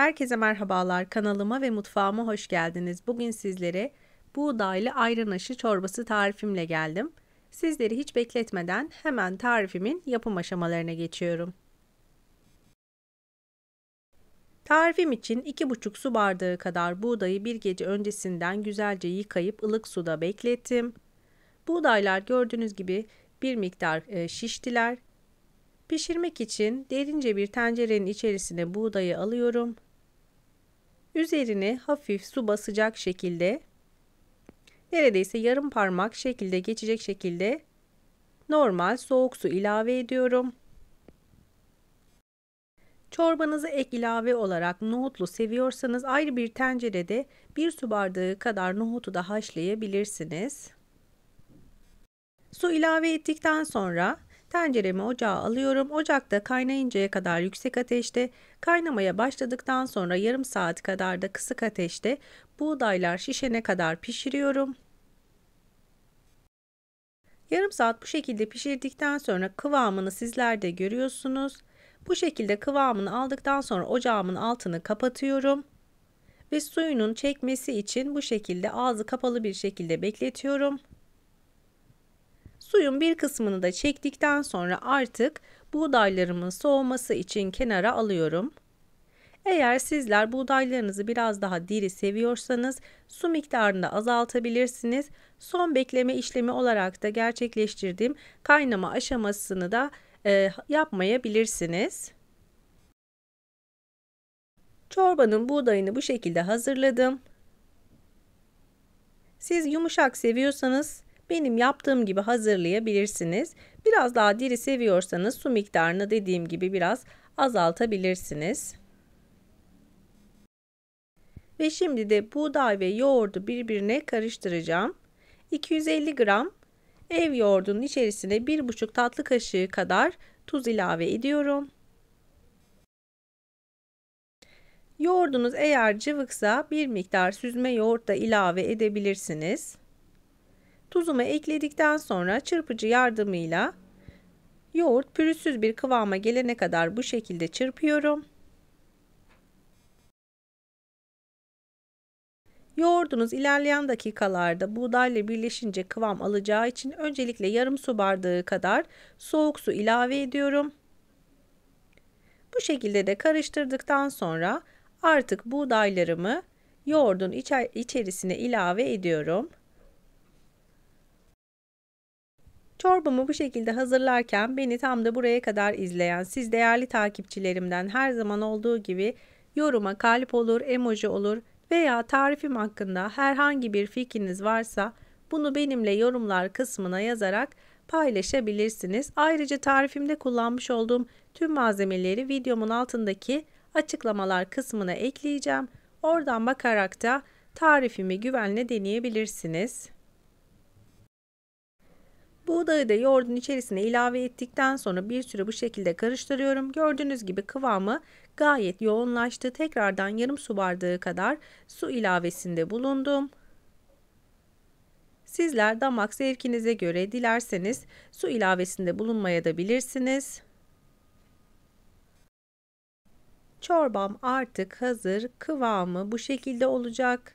Herkese merhabalar, kanalıma ve mutfağıma hoş geldiniz. Bugün sizlere buğdaylı ayran aşı çorbası tarifimle geldim. Sizleri hiç bekletmeden hemen tarifimin yapım aşamalarına geçiyorum. Tarifim için 2,5 su bardağı kadar buğdayı bir gece öncesinden güzelce yıkayıp ılık suda beklettim. Buğdaylar gördüğünüz gibi bir miktar şiştiler. Pişirmek için derince bir tencerenin içerisine buğdayı alıyorum. Üzerine hafif su basacak şekilde, neredeyse yarım parmak şekilde geçecek şekilde normal soğuk su ilave ediyorum. Çorbanızı ek ilave olarak nohutlu seviyorsanız ayrı bir tencerede bir su bardağı kadar nohutu da haşlayabilirsiniz. Su ilave ettikten sonra tenceremi ocağa alıyorum. Ocakta kaynayıncaya kadar yüksek ateşte, kaynamaya başladıktan sonra yarım saat kadar da kısık ateşte buğdaylar şişene kadar pişiriyorum. Yarım saat bu şekilde pişirdikten sonra kıvamını sizler de görüyorsunuz. Bu şekilde kıvamını aldıktan sonra ocağımın altını kapatıyorum. Ve suyunun çekmesi için bu şekilde ağzı kapalı bir şekilde bekletiyorum. Suyun bir kısmını da çektikten sonra artık buğdaylarımın soğuması için kenara alıyorum. Eğer sizler buğdaylarınızı biraz daha diri seviyorsanız su miktarını da azaltabilirsiniz. Son bekleme işlemi olarak da gerçekleştirdiğim kaynama aşamasını da yapmayabilirsiniz. Çorbanın buğdayını bu şekilde hazırladım. Siz yumuşak seviyorsanız benim yaptığım gibi hazırlayabilirsiniz. Biraz daha diri seviyorsanız su miktarını dediğim gibi biraz azaltabilirsiniz. Ve şimdi de buğday ve yoğurdu birbirine karıştıracağım. 250 gram ev yoğurdunun içerisine 1,5 tatlı kaşığı kadar tuz ilave ediyorum. Yoğurdunuz eğer cıvıksa bir miktar süzme yoğurt da ilave edebilirsiniz. Tuzumu ekledikten sonra çırpıcı yardımıyla yoğurt pürüzsüz bir kıvama gelene kadar bu şekilde çırpıyorum. Yoğurdunuz ilerleyen dakikalarda buğdayla birleşince kıvam alacağı için öncelikle yarım su bardağı kadar soğuk su ilave ediyorum. Bu şekilde de karıştırdıktan sonra artık buğdaylarımı yoğurdun içerisine ilave ediyorum. Çorbamı bu şekilde hazırlarken beni tam da buraya kadar izleyen siz değerli takipçilerimden her zaman olduğu gibi yoruma kalp olur, emoji olur veya tarifim hakkında herhangi bir fikriniz varsa bunu benimle yorumlar kısmına yazarak paylaşabilirsiniz. Ayrıca tarifimde kullanmış olduğum tüm malzemeleri videomun altındaki açıklamalar kısmına ekleyeceğim. Oradan bakarak da tarifimi güvenle deneyebilirsiniz. Buğdayı da yoğurdun içerisine ilave ettikten sonra bir süre bu şekilde karıştırıyorum. Gördüğünüz gibi kıvamı gayet yoğunlaştı. Tekrardan yarım su bardağı kadar su ilavesinde bulundum. Sizler damak zevkinize göre dilerseniz su ilavesinde bulunmaya da bilirsiniz. Çorbam artık hazır. Kıvamı bu şekilde olacak.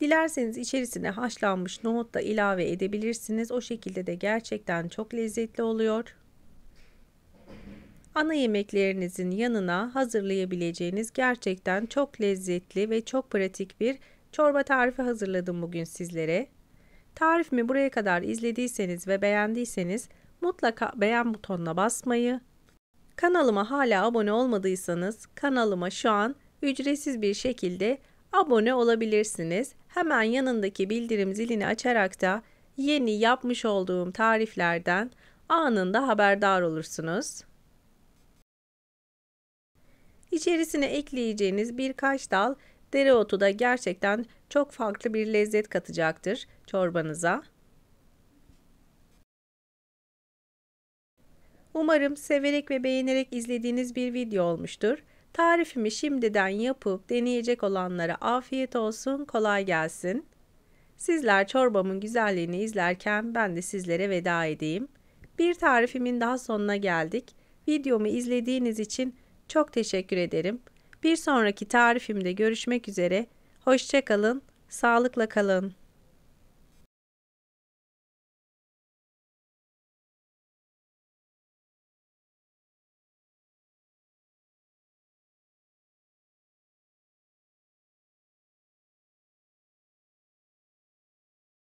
Dilerseniz içerisine haşlanmış nohut da ilave edebilirsiniz. O şekilde de gerçekten çok lezzetli oluyor. Ana yemeklerinizin yanına hazırlayabileceğiniz gerçekten çok lezzetli ve çok pratik bir çorba tarifi hazırladım bugün sizlere. Tarifimi buraya kadar izlediyseniz ve beğendiyseniz mutlaka beğen butonuna basmayı, kanalıma hala abone olmadıysanız kanalıma şu an ücretsiz bir şekilde abone olabilirsiniz. Hemen yanındaki bildirim zilini açarak da yeni yapmış olduğum tariflerden anında haberdar olursunuz. İçerisine ekleyeceğiniz birkaç dal dereotu da gerçekten çok farklı bir lezzet katacaktır çorbanıza. Umarım severek ve beğenerek izlediğiniz bir video olmuştur. Tarifimi şimdiden yapıp deneyecek olanlara afiyet olsun, kolay gelsin. Sizler çorbamın güzelliğini izlerken ben de sizlere veda edeyim. Bir tarifimin daha sonuna geldik. Videomu izlediğiniz için çok teşekkür ederim. Bir sonraki tarifimde görüşmek üzere. Hoşça kalın, sağlıkla kalın.